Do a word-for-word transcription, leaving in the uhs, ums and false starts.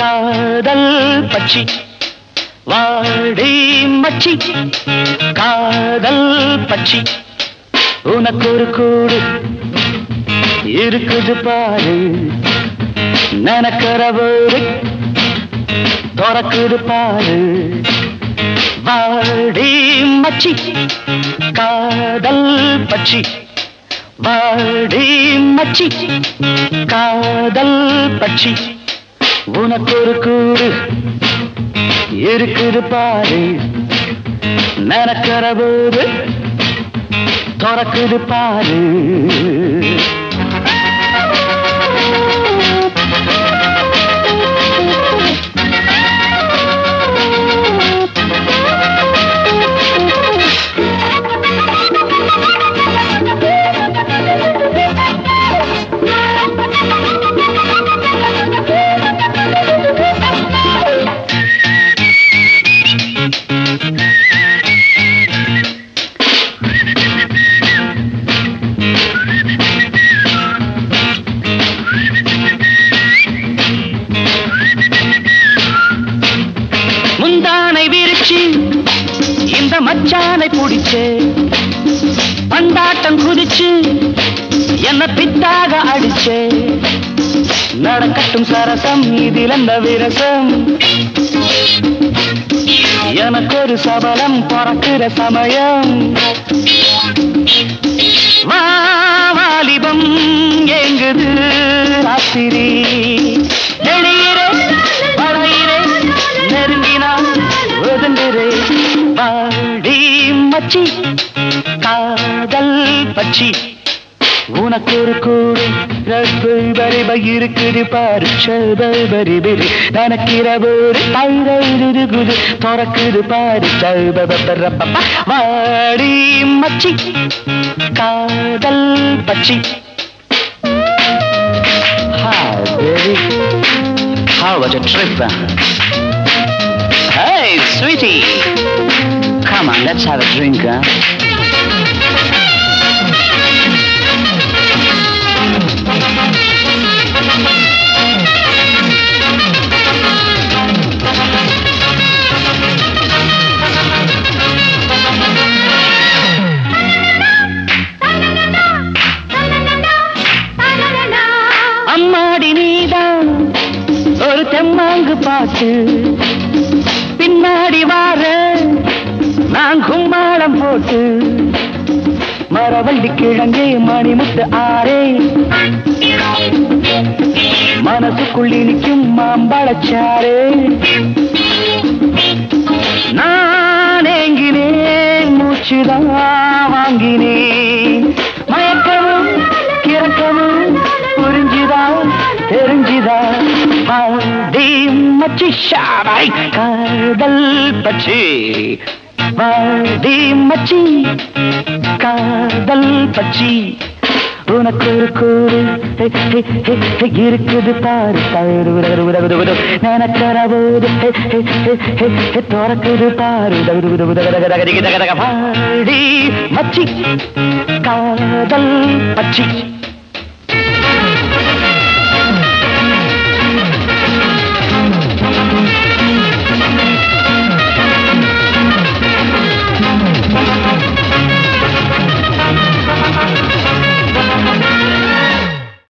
காதல் பச்சி வாடி மச்சி காதல் பச்சி உனக்கு ஒரு கூடு இருக்குது பாரு நனக்கரவரு தரக்குது பாரு வாடி மச்சி காதல் பச்சி வாடி மச்சி காதல் பச்சி உனக்கு ஒரு கூடு இருக்குது பாரு நனக்கற போது தரக்குது பாரு மச்சானை பிடிச்சு பந்தாட்டம் குதிச்சு என்ன பித்தாக அடிச்சு நடக்கட்டும் சரசம் இதில் அந்த விரசம் எனக்கு ஒரு சபலம் பறக்கிற சமயம் வா வாலிபம் எங்குது ராத்திரி நெடுகிறே படையிலே நெருங்கினான் ஒதுங்குறே வாடி மச்சி காதல் பச்சி உனக்கு ஒரு கூடு ரப்பை இருக்குது பாரு சபபரிபிரி தனக்கிறவு தைரது குது துறக்குது பாரு சபபரப்பா வாடி மச்சி காதல் பச்சி Hi baby, how was your trip? Hey sweetie, come on, let's have a drink, huh? அம்மாடி நீதான் ஒரு தெம்மாங்கு பாட்டு பின்னாடி வார நான் கும்மாளம் போட்டு மரவள்ளி கிழங்கே மணிமுத்து ஆரே மனசுக்குள்ளி நிற்கும் மாம்பழச்சாரே நான் ஏங்கினேன் மூச்சுதான் வாங்கினேன் மயக்கவும் கிறக்கவும் புரிஞ்சுதான் தெரிஞ்சுதான் வாடி மச்சி ஷாரை காதல் பச்சி வாடி மச்சி காதல் பச்சி உனக்கு ஒரு கூடு இருக்குது பாரு தயிர் உதகு உதகுது உதவு நனக்கரபோது துறக்குது பாரு உதகுது உதகு தகதகதகதகதகதக வாடி மச்சி காதல் பச்சி